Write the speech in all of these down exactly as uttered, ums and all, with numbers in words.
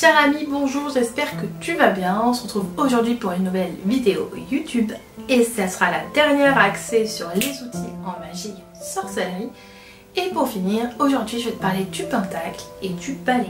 Cher ami, bonjour, j'espère que tu vas bien. On se retrouve aujourd'hui pour une nouvelle vidéo YouTube et ça sera la dernière axée sur les outils en magie et sorcellerie. Et pour finir, aujourd'hui je vais te parler du pentacle et du balai.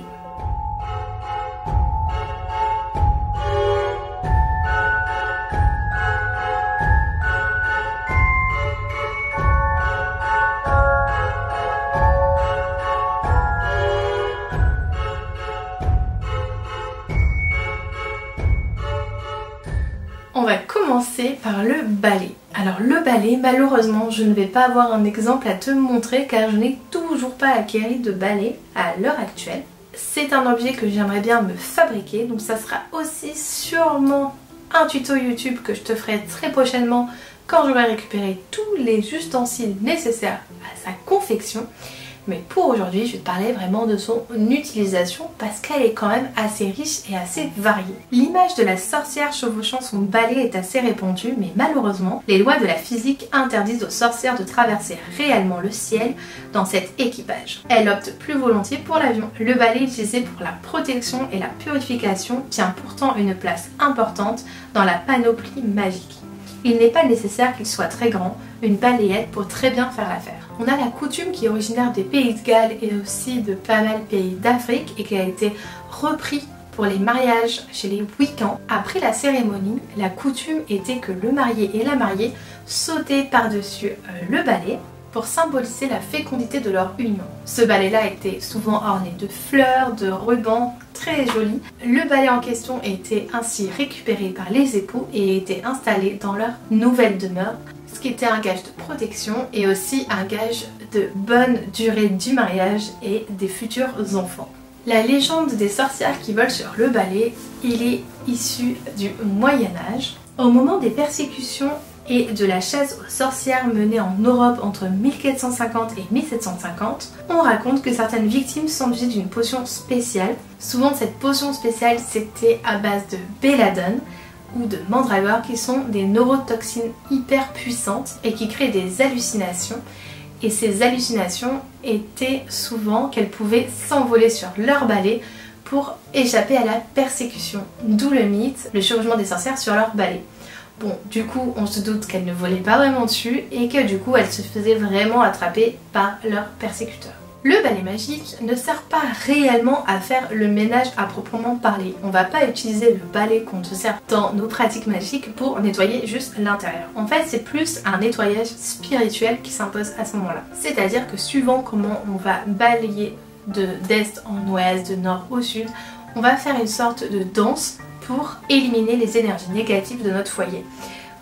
On va commencer par le balai. Alors le balai, malheureusement, je ne vais pas avoir un exemple à te montrer car je n'ai toujours pas acquéri de balai à l'heure actuelle. C'est un objet que j'aimerais bien me fabriquer, donc ça sera aussi sûrement un tuto YouTube que je te ferai très prochainement quand j'aurai récupéré tous les ustensiles nécessaires à sa confection. Mais pour aujourd'hui, je vais te parler vraiment de son utilisation parce qu'elle est quand même assez riche et assez variée. L'image de la sorcière chevauchant son balai est assez répandue, mais malheureusement, les lois de la physique interdisent aux sorcières de traverser réellement le ciel dans cet équipage. Elle opte plus volontiers pour l'avion. Le balai utilisé pour la protection et la purification tient pourtant une place importante dans la panoplie magique. Il n'est pas nécessaire qu'il soit très grand, une balayette pour très bien faire l'affaire. On a la coutume qui est originaire des pays de Galles et aussi de pas mal de pays d'Afrique et qui a été repris pour les mariages chez les Wiccans. Après la cérémonie, la coutume était que le marié et la mariée sautaient par-dessus le balai pour symboliser la fécondité de leur union. Ce balai-là était souvent orné de fleurs, de rubans, très joli. Le balai en question était ainsi récupéré par les époux et était installé dans leur nouvelle demeure, ce qui était un gage de protection et aussi un gage de bonne durée du mariage et des futurs enfants. La légende des sorcières qui volent sur le balai, il est issu du Moyen-Âge. Au moment des persécutions et de la chasse aux sorcières menée en Europe entre mille quatre cent cinquante et mille sept cent cinquante, on raconte que certaines victimes s'enduisaient d'une potion spéciale. Souvent cette potion spéciale c'était à base de belladone ou de mandragore qui sont des neurotoxines hyper puissantes et qui créent des hallucinations. Et ces hallucinations étaient souvent qu'elles pouvaient s'envoler sur leur balai pour échapper à la persécution. D'où le mythe, le chevauchement des sorcières sur leur balai. Bon, du coup, on se doute qu'elles ne volaient pas vraiment dessus et que du coup, elles se faisaient vraiment attraper par leurs persécuteurs. Le balai magique ne sert pas réellement à faire le ménage à proprement parler. On va pas utiliser le balai qu'on se sert dans nos pratiques magiques pour nettoyer juste l'intérieur. En fait, c'est plus un nettoyage spirituel qui s'impose à ce moment-là. C'est-à-dire que suivant comment on va balayer d'est en ouest, de nord au sud, on va faire une sorte de danse pour éliminer les énergies négatives de notre foyer.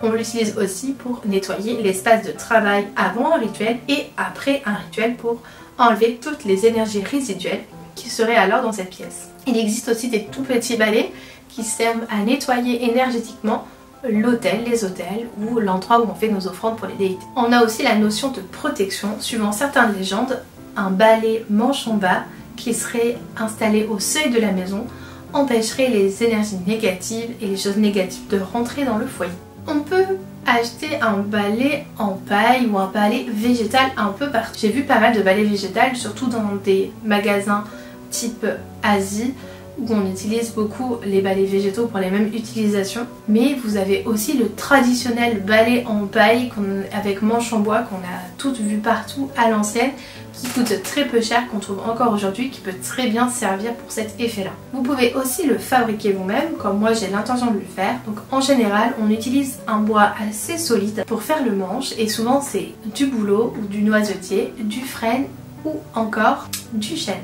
On l'utilise aussi pour nettoyer l'espace de travail avant un rituel et après un rituel pour enlever toutes les énergies résiduelles qui seraient alors dans cette pièce. Il existe aussi des tout petits balais qui servent à nettoyer énergétiquement l'autel, les autels ou l'endroit où on fait nos offrandes pour les déités. On a aussi la notion de protection. Suivant certaines légendes, un balai manche en bas qui serait installé au seuil de la maison empêcherait les énergies négatives et les choses négatives de rentrer dans le foyer. On peut acheter un balai en paille ou un balai végétal un peu partout. J'ai vu pas mal de balais végétales, surtout dans des magasins type Asie, où on utilise beaucoup les balais végétaux pour les mêmes utilisations. Mais vous avez aussi le traditionnel balai en paille avec manche en bois qu'on a toutes vu partout à l'ancienne, qui coûte très peu cher, qu'on trouve encore aujourd'hui, qui peut très bien servir pour cet effet-là. Vous pouvez aussi le fabriquer vous-même, comme moi j'ai l'intention de le faire. Donc en général, on utilise un bois assez solide pour faire le manche, et souvent c'est du bouleau ou du noisetier, du frêne ou encore du chêne.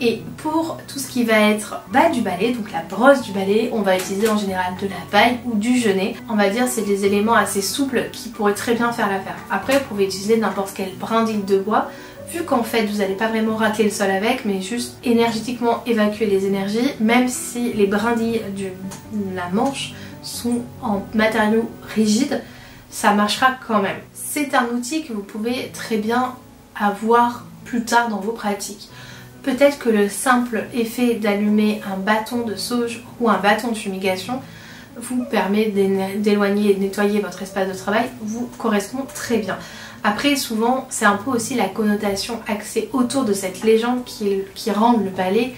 Et pour tout ce qui va être bas du balai, donc la brosse du balai, on va utiliser en général de la paille ou du genêt. On va dire c'est des éléments assez souples qui pourraient très bien faire l'affaire. Après, vous pouvez utiliser n'importe quelle brindille de bois, vu qu'en fait vous n'allez pas vraiment racler le sol avec, mais juste énergétiquement évacuer les énergies, même si les brindilles de la manche sont en matériaux rigides, ça marchera quand même. C'est un outil que vous pouvez très bien avoir plus tard dans vos pratiques. Peut-être que le simple effet d'allumer un bâton de sauge ou un bâton de fumigation vous permet d'éloigner et de nettoyer votre espace de travail, vous correspond très bien. Après, souvent, c'est un peu aussi la connotation axée autour de cette légende qui, qui rend le balai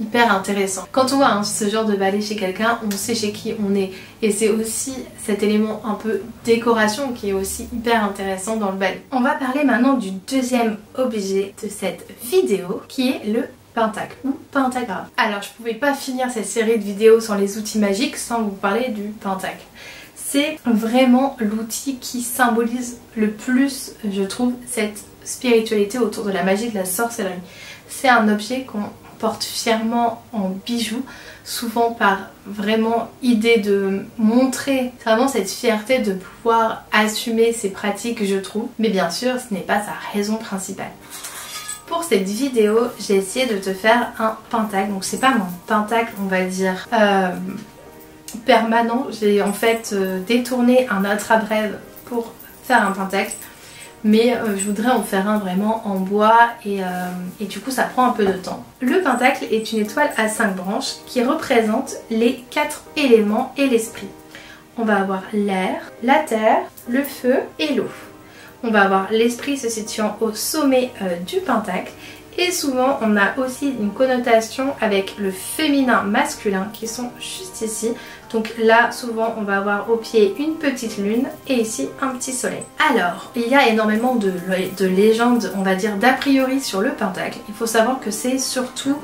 hyper intéressant. Quand on voit hein, ce genre de balai chez quelqu'un, on sait chez qui on est. Et c'est aussi cet élément un peu décoration qui est aussi hyper intéressant dans le balai. On va parler maintenant du deuxième objet de cette vidéo qui est le pentacle ou pentagramme. Alors je pouvais pas finir cette série de vidéos sans les outils magiques sans vous parler du pentacle. C'est vraiment l'outil qui symbolise le plus, je trouve, cette spiritualité autour de la magie, de la sorcellerie. C'est un objet qu'on porte fièrement en bijoux, souvent par vraiment idée de montrer vraiment cette fierté de pouvoir assumer ses pratiques, je trouve. Mais bien sûr, ce n'est pas sa raison principale. Pour cette vidéo, j'ai essayé de te faire un pentacle. Donc c'est pas mon pentacle, on va dire, euh, permanent. J'ai en fait euh, détourné un autre abrève pour faire un pentacle. Mais euh, je voudrais en faire un vraiment en bois et, euh, et du coup ça prend un peu de temps. Le pentacle est une étoile à cinq branches qui représente les quatre éléments et l'esprit. On va avoir l'air, la terre, le feu et l'eau. On va avoir l'esprit se situant au sommet euh, du pentacle et souvent on a aussi une connotation avec le féminin masculin qui sont juste ici. Donc là souvent on va avoir au pied une petite lune et ici un petit soleil. Alors il y a énormément de, de légendes, on va dire d'a priori sur le pentacle. Il faut savoir que c'est surtout,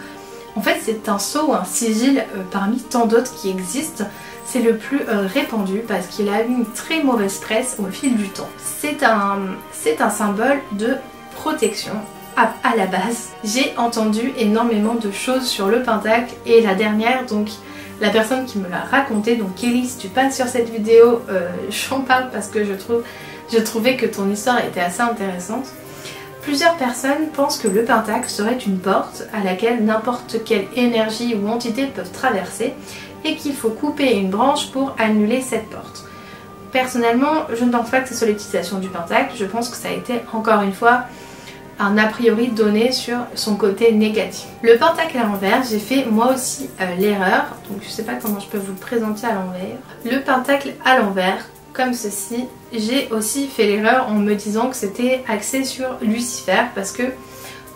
en fait c'est un sceau, un sigil euh, parmi tant d'autres qui existent. C'est le plus euh, répandu parce qu'il a eu une très mauvaise presse au fil du temps. C'est un, c'est un symbole de protection. À la base, j'ai entendu énormément de choses sur le pentacle et la dernière, donc la personne qui me l'a raconté, donc Elise, tu passes sur cette vidéo, euh, j'en parle parce que je, trouve, je trouvais que ton histoire était assez intéressante. Plusieurs personnes pensent que le pentacle serait une porte à laquelle n'importe quelle énergie ou entité peuvent traverser et qu'il faut couper une branche pour annuler cette porte. Personnellement, je ne pense pas que ce soit l'utilisation du pentacle, je pense que ça a été encore une fois un a priori donné sur son côté négatif. Le pentacle à l'envers, j'ai fait moi aussi euh, l'erreur, donc je sais pas comment je peux vous le présenter à l'envers. Le pentacle à l'envers, comme ceci, j'ai aussi fait l'erreur en me disant que c'était axé sur Lucifer, parce que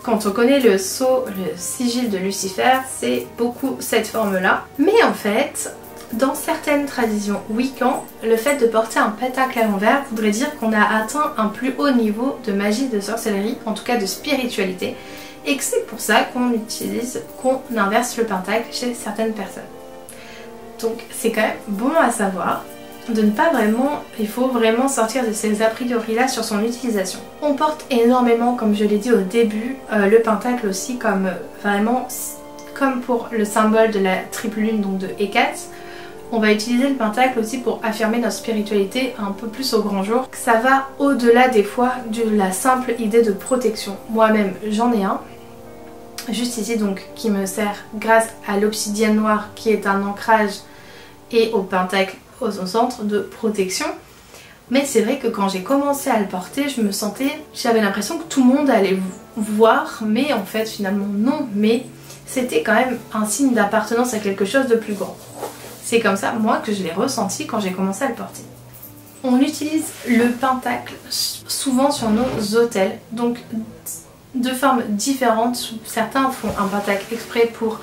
quand on connaît le sceau, le sigil de Lucifer, c'est beaucoup cette forme-là. Mais en fait, dans certaines traditions wiccans, le fait de porter un pentacle à l'envers voudrait dire qu'on a atteint un plus haut niveau de magie, de sorcellerie, en tout cas de spiritualité, et que c'est pour ça qu'on utilise, qu'on inverse le pentacle chez certaines personnes. Donc c'est quand même bon à savoir de ne pas vraiment, il faut vraiment sortir de ces a priori là sur son utilisation. On porte énormément, comme je l'ai dit au début, euh, le pentacle aussi comme euh, vraiment comme pour le symbole de la triple lune, donc de Hécate. On va utiliser le pentacle aussi pour affirmer notre spiritualité un peu plus au grand jour. Ça va au-delà des fois de la simple idée de protection. Moi-même, j'en ai un, juste ici donc, qui me sert grâce à l'obsidienne noire qui est un ancrage et au pentacle au centre de protection. Mais c'est vrai que quand j'ai commencé à le porter, je me sentais, j'avais l'impression que tout le monde allait voir, mais en fait finalement non, mais c'était quand même un signe d'appartenance à quelque chose de plus grand. C'est comme ça, moi, que je l'ai ressenti quand j'ai commencé à le porter. On utilise le pentacle souvent sur nos autels, donc de formes différentes. Certains font un pentacle exprès pour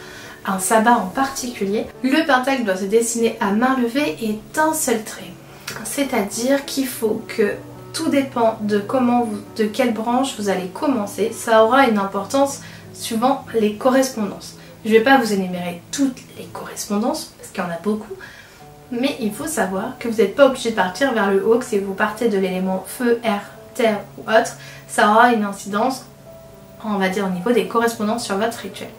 un sabbat en particulier. Le pentacle doit se dessiner à main levée et d'un seul trait. C'est-à-dire qu'il faut que tout dépend de comment vous, de quelle branche vous allez commencer. Ça aura une importance suivant les correspondances. Je ne vais pas vous énumérer toutes les correspondances, parce qu'il y en a beaucoup, mais il faut savoir que vous n'êtes pas obligé de partir vers le haut, que si vous partez de l'élément feu, air, terre ou autre, ça aura une incidence, on va dire, au niveau des correspondances sur votre rituel.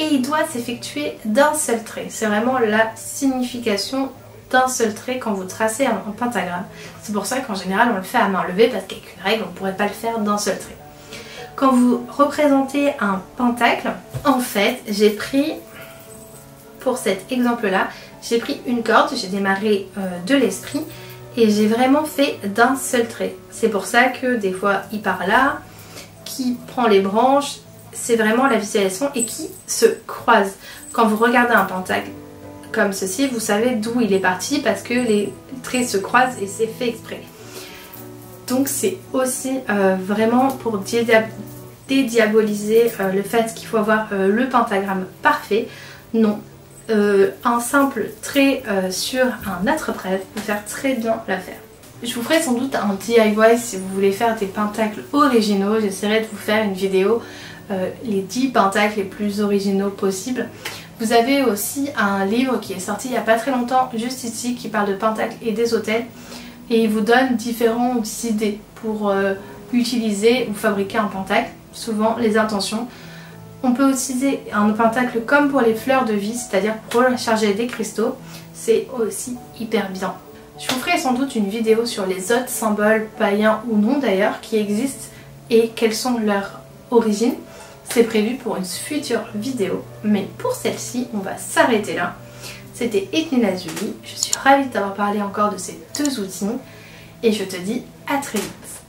Et il doit s'effectuer d'un seul trait, c'est vraiment la signification d'un seul trait quand vous tracez un pentagramme. C'est pour ça qu'en général on le fait à main levée, parce qu'avec une règle on ne pourrait pas le faire d'un seul trait. Quand vous représentez un pentacle, en fait, j'ai pris, pour cet exemple-là, j'ai pris une corde, j'ai démarré euh, de l'esprit et j'ai vraiment fait d'un seul trait. C'est pour ça que des fois, il part là, qui prend les branches, c'est vraiment la visualisation et qui se croise. Quand vous regardez un pentacle comme ceci, vous savez d'où il est parti parce que les traits se croisent et c'est fait exprès. Donc c'est aussi euh, vraiment pour dédiaboliser euh, le fait qu'il faut avoir euh, le pentagramme parfait. Non, euh, un simple trait euh, sur un autre bref peut faire très bien l'affaire. Je vous ferai sans doute un D I Y si vous voulez faire des pentacles originaux. J'essaierai de vous faire une vidéo euh, les dix pentacles les plus originaux possibles. Vous avez aussi un livre qui est sorti il n'y a pas très longtemps, juste ici, qui parle de pentacles et des hôtels. Et il vous donne différentes idées pour euh, utiliser ou fabriquer un pentacle, souvent les intentions. On peut utiliser un pentacle comme pour les fleurs de vie, c'est-à-dire pour recharger des cristaux. C'est aussi hyper bien. Je vous ferai sans doute une vidéo sur les autres symboles, païens ou non d'ailleurs, qui existent et quelles sont leurs origines. C'est prévu pour une future vidéo, mais pour celle-ci, on va s'arrêter là. C'était Hécate, je suis ravie d'avoir parlé encore de ces deux outils et je te dis à très vite.